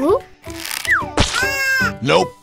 Nope. Nope.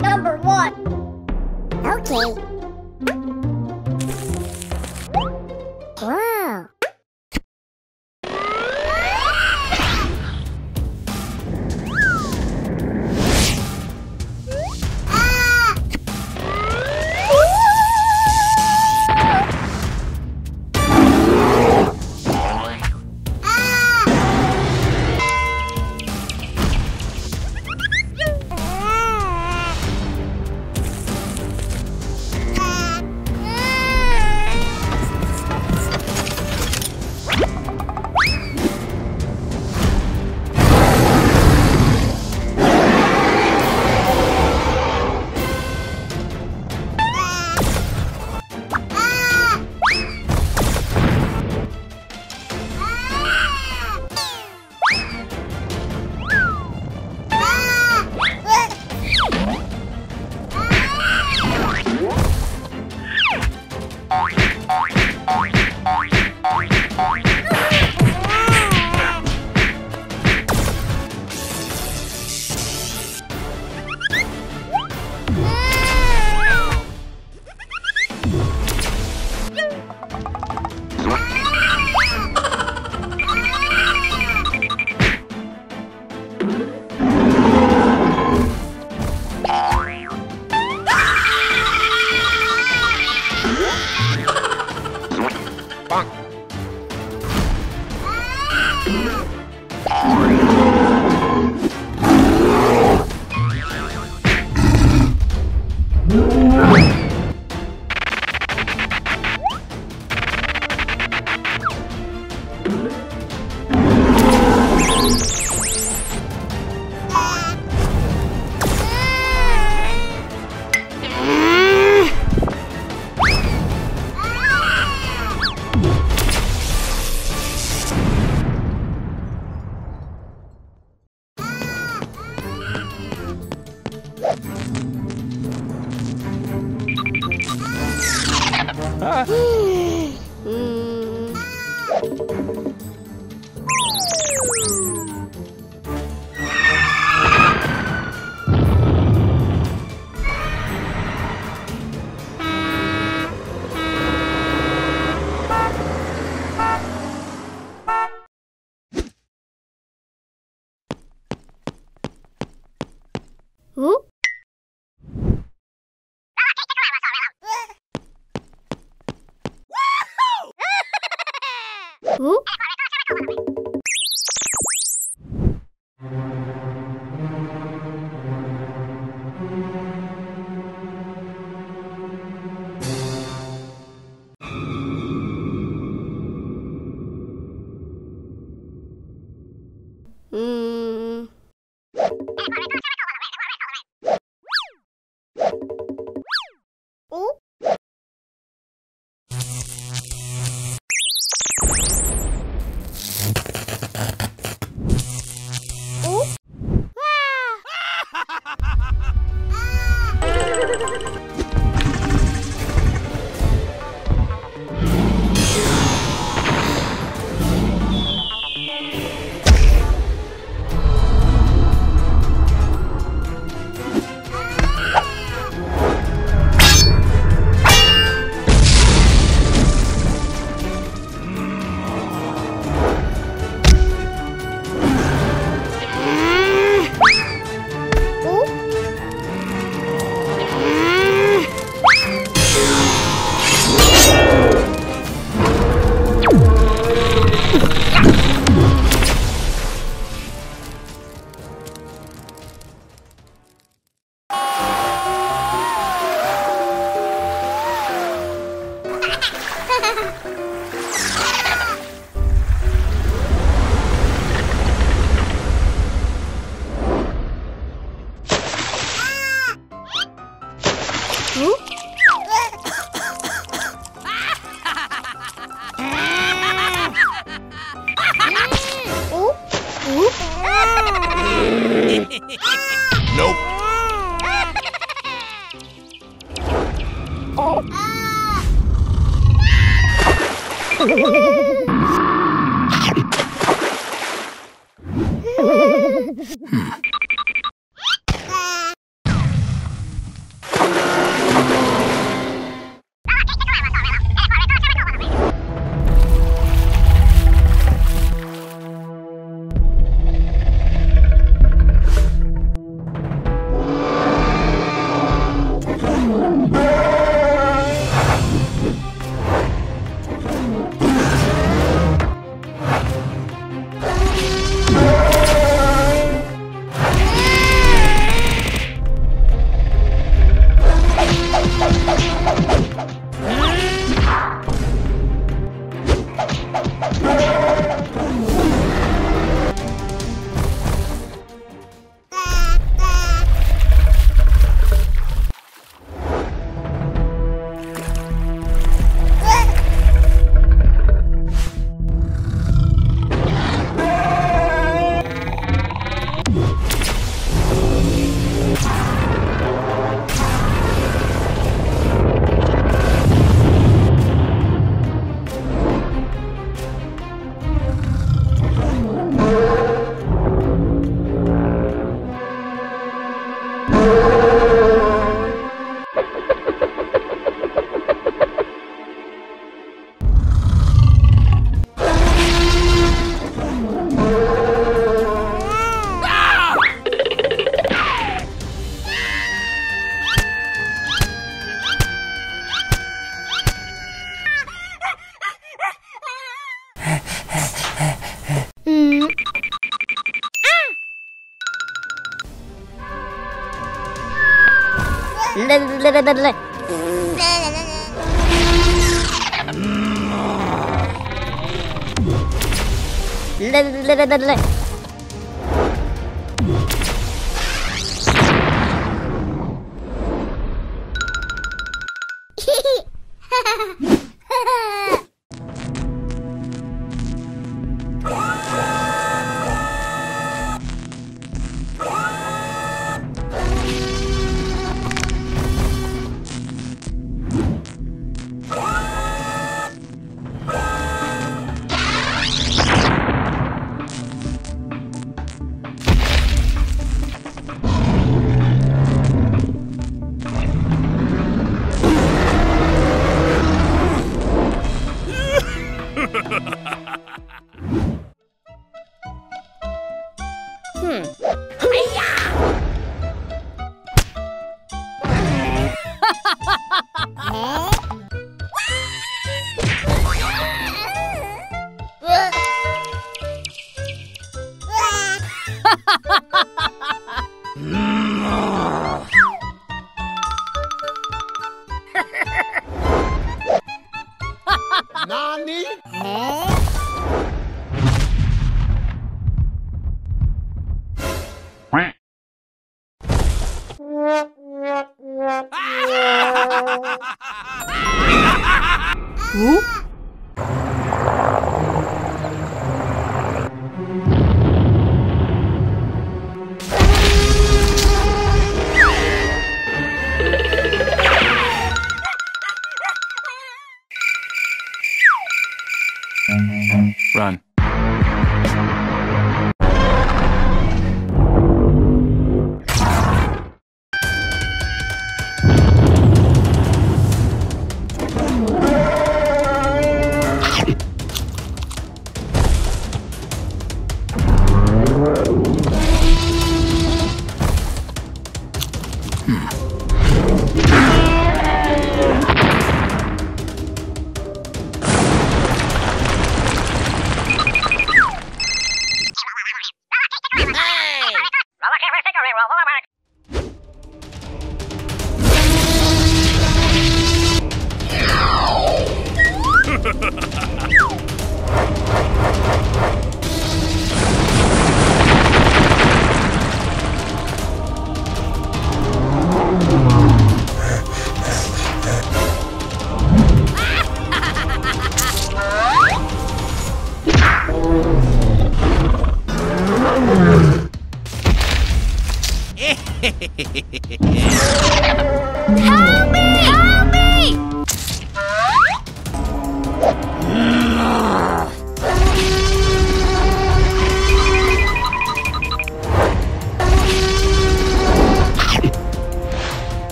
Number 1. Okay. Wow. Who? Who? Nope.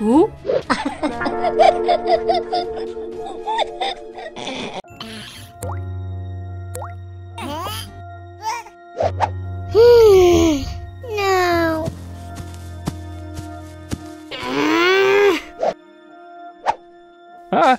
Who? No. Huh?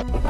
Thank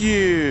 you.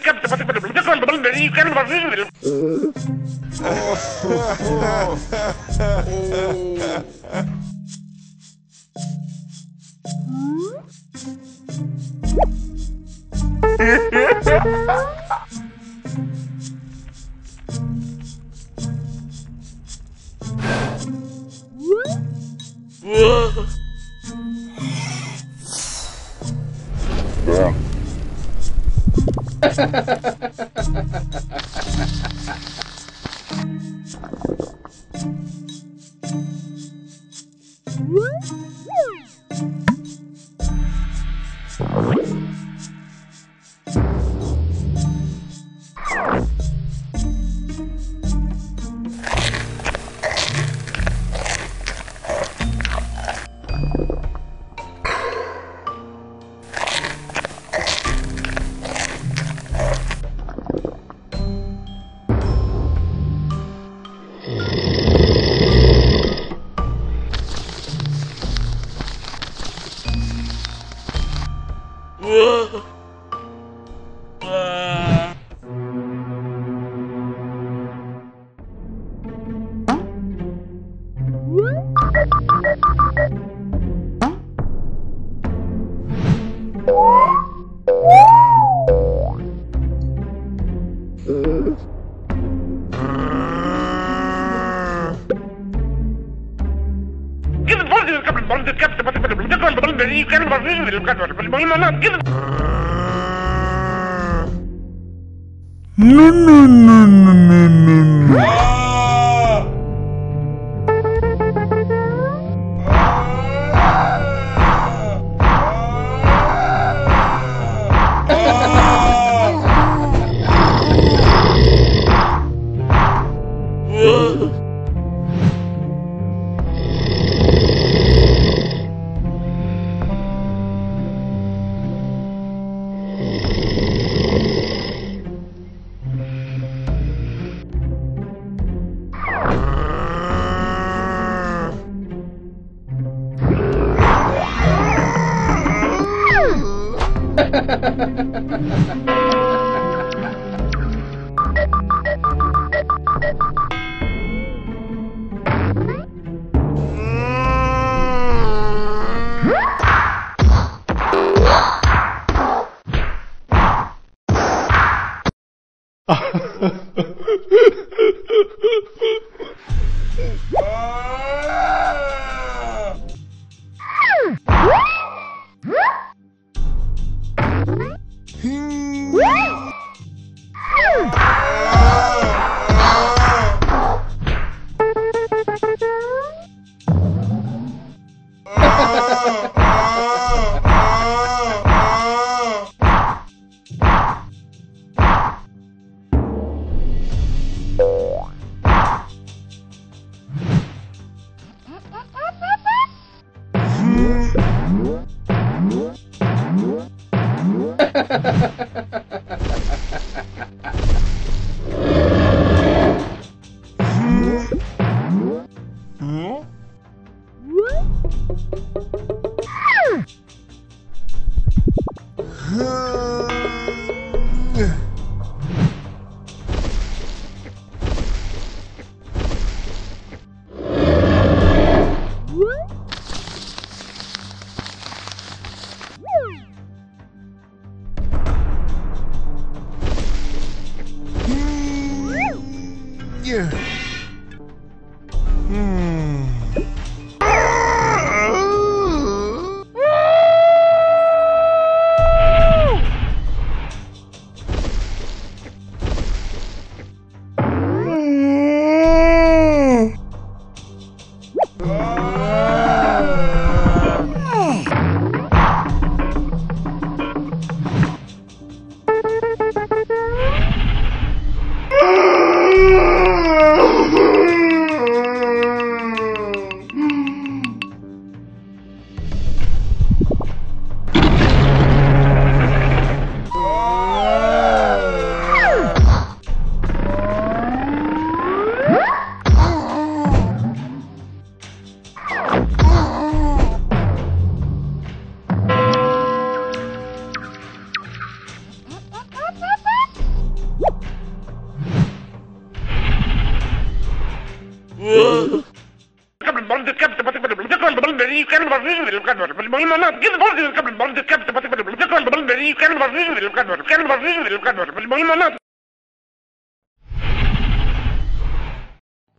Give the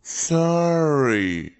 Sorry.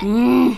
Oh?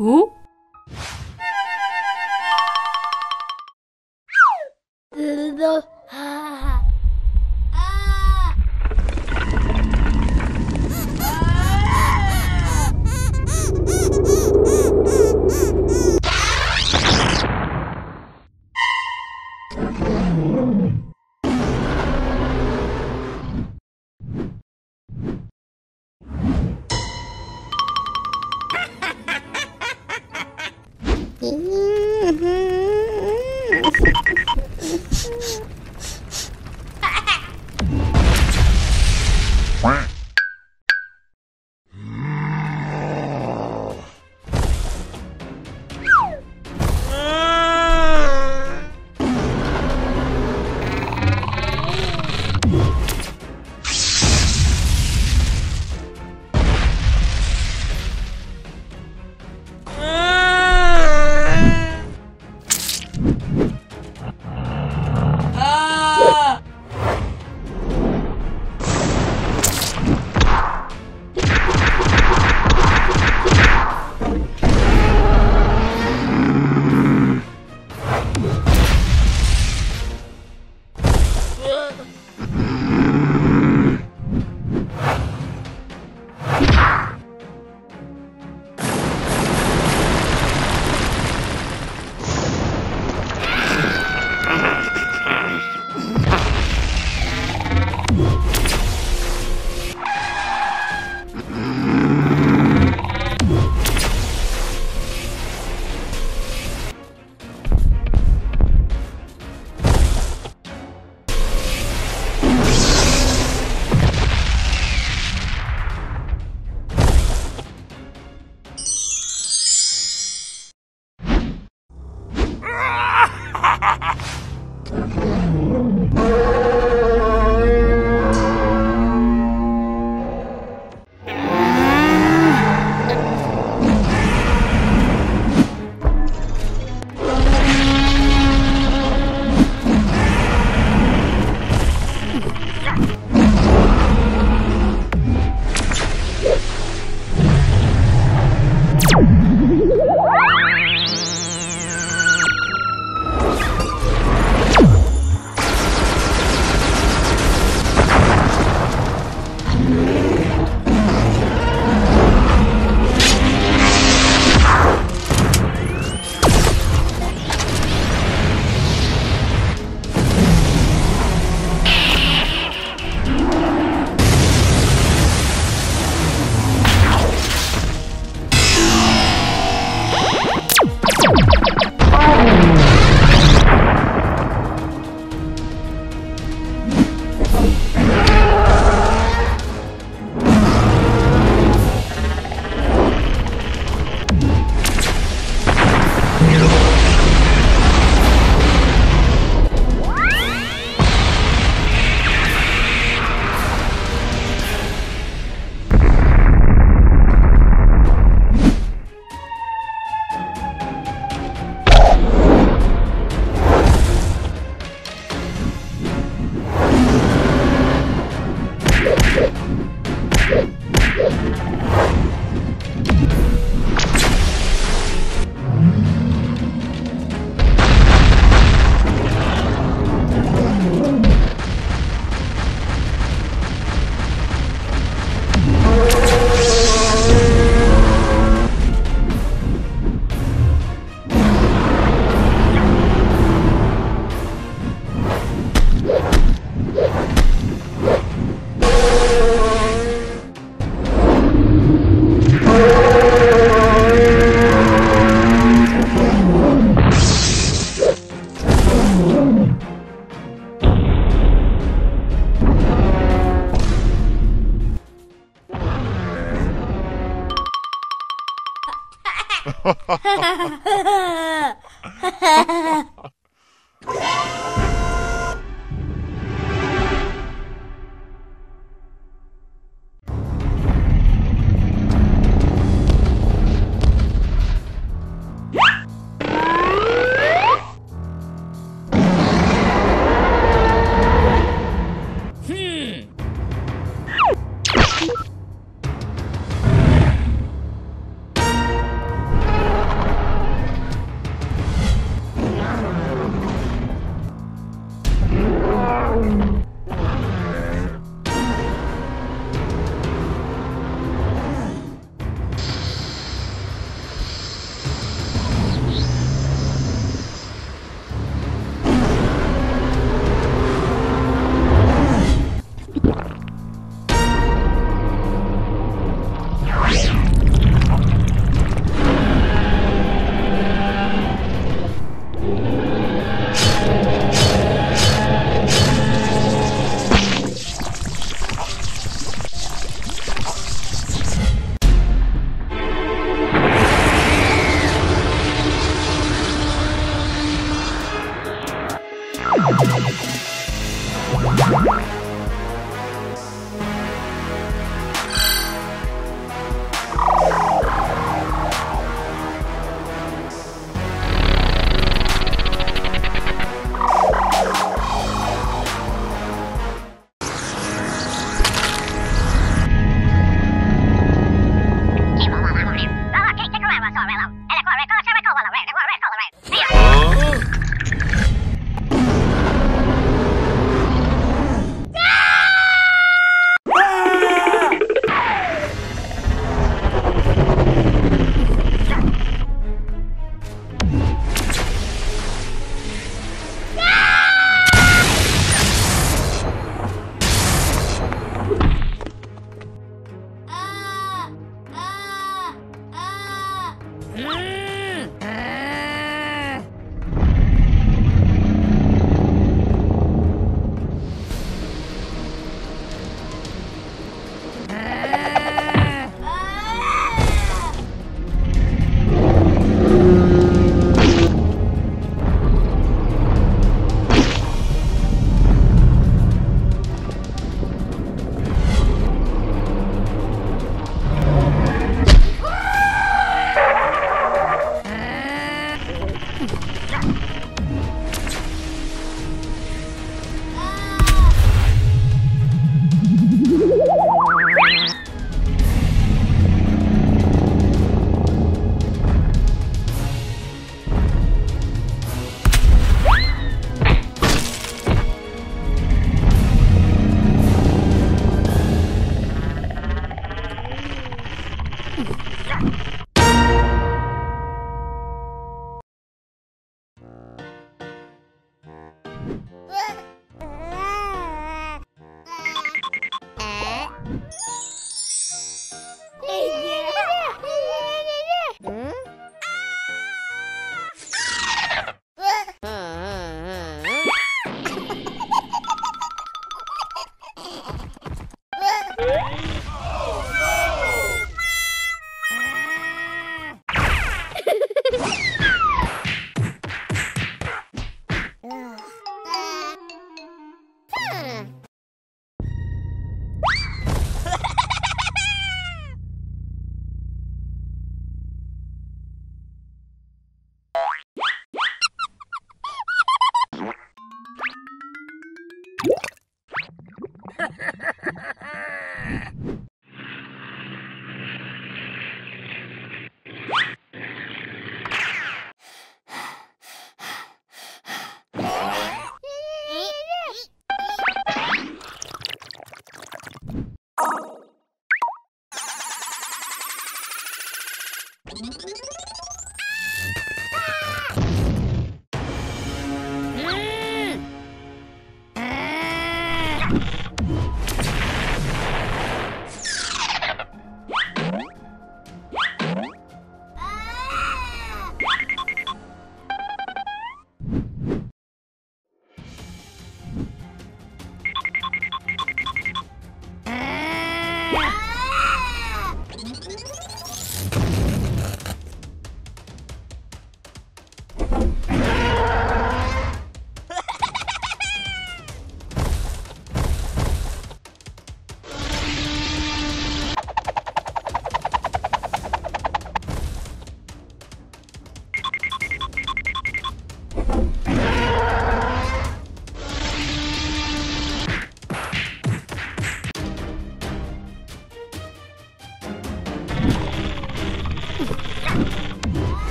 Who?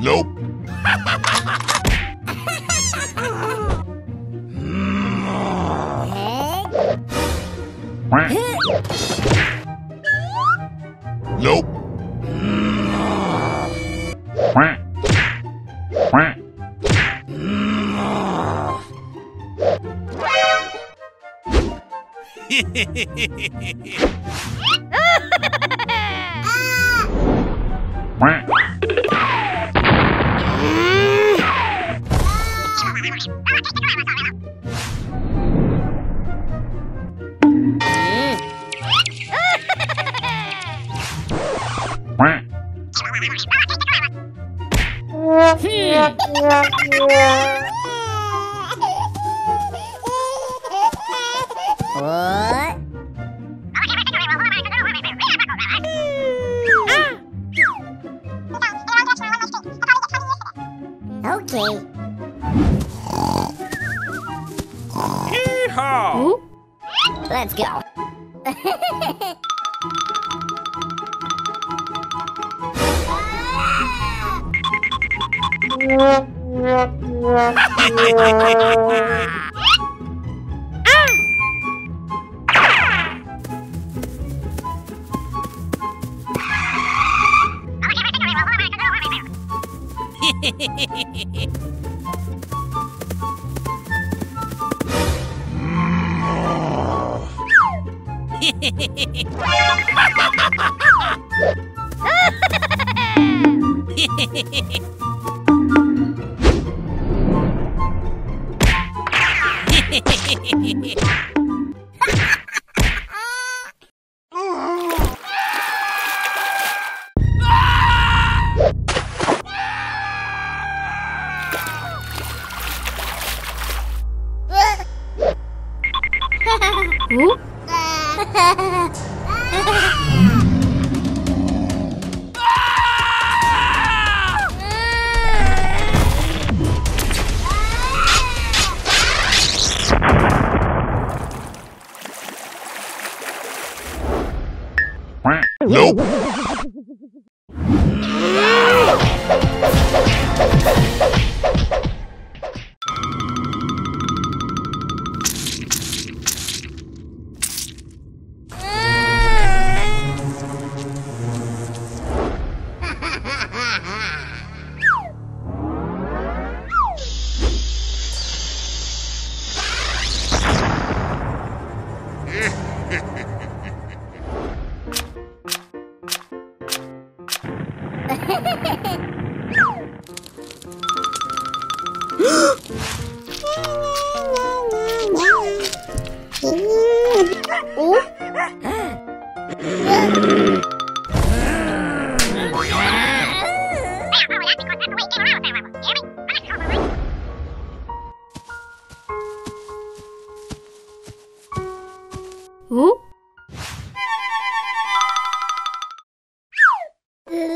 Nope.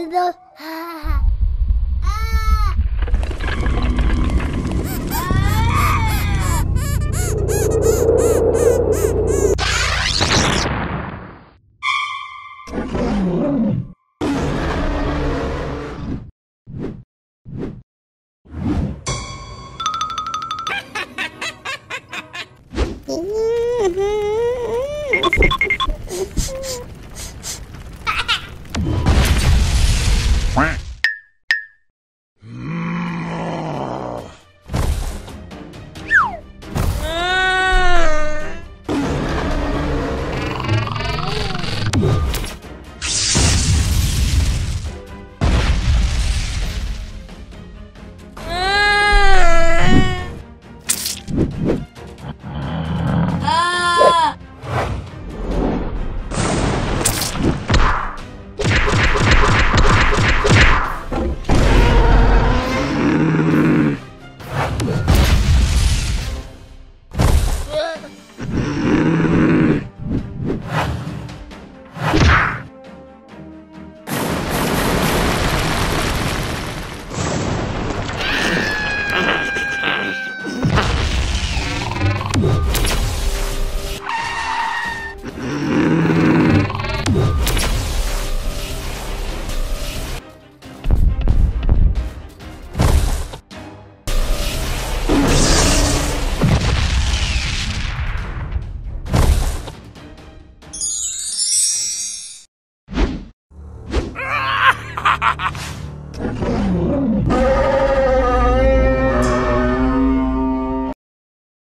Nope.